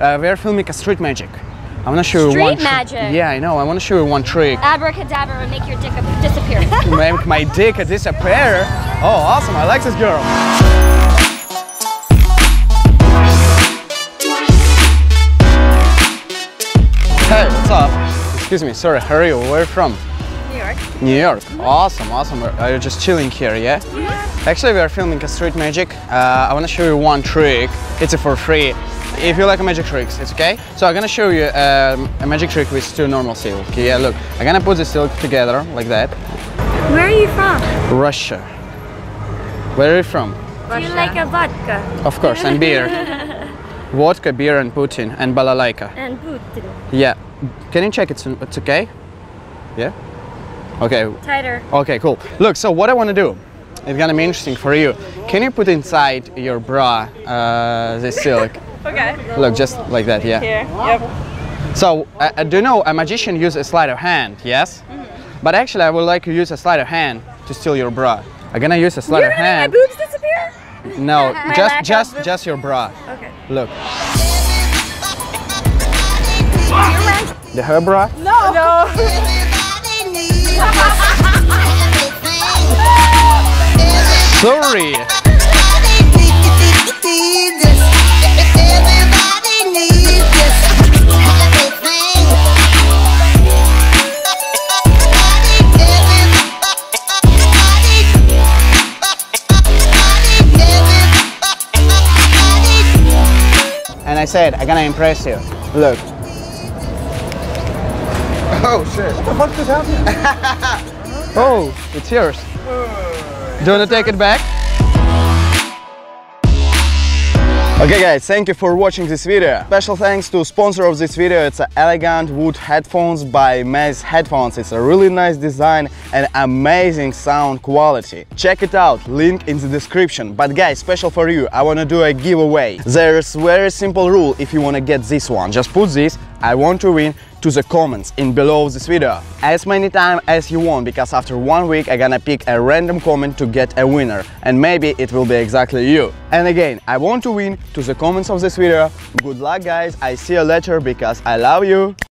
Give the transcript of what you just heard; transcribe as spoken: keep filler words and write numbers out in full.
Uh, we are filming a street magic. I want to show street you one. Street magic. Yeah, I know. I want to show you one trick. Abracadabra and make your dick disappear. Make my dick disappear. Oh, awesome! I like this girl. Hey, what's up? Excuse me. Sorry, how are you? Where are you from? New York. New York. Awesome, awesome. Are you just chilling here, yeah? Yeah. Actually, we are filming a street magic. Uh, I want to show you one trick. It's for free. If you like magic tricks, it's okay. So I'm gonna show you um, a magic trick with two normal silk. Yeah, look, I'm gonna put the silk together like that. Where are you from? Russia. Where are you from? Russia. Do you like a vodka? Of course, and beer. Vodka, beer, and Putin, and balalaika. And Putin. Yeah. Can you check it's it's okay? Yeah. Okay. Tighter. Okay, cool. Look, so what I wanna do? It's gonna be interesting for you. Can you put inside your bra uh, the silk? Okay. Look, just like that, yeah. Here, yep. So, uh, do you know a magician uses a sleight of hand, yes? Mm-hmm. But actually, I would like to use a sleight of hand to steal your bra. I'm gonna use a sleight You're of hand. You're gonna make my boobs disappear? No, just just just your bra. Okay. Look. The her bra? No. No. Sorry. And I said, I'm gonna impress you. Look. Oh shit. What the fuck just happened? Oh, it's yours. Do you want to take it back? Okay guys, thank you for watching this video. Special thanks to sponsor of this video, it's Elegant Wood Headphones by Maz Headphones. It's a really nice design and amazing sound quality. Check it out, link in the description. But guys, special for you, I want to do a giveaway. There's very simple rule if you want to get this one. Just put this, I want to win, to the comments in below this video. As many times as you want, because after one week I'm gonna pick a random comment to get a winner. And maybe it will be exactly you. And again, I want to win to the comments of this video. Good luck guys, I see you later because I love you.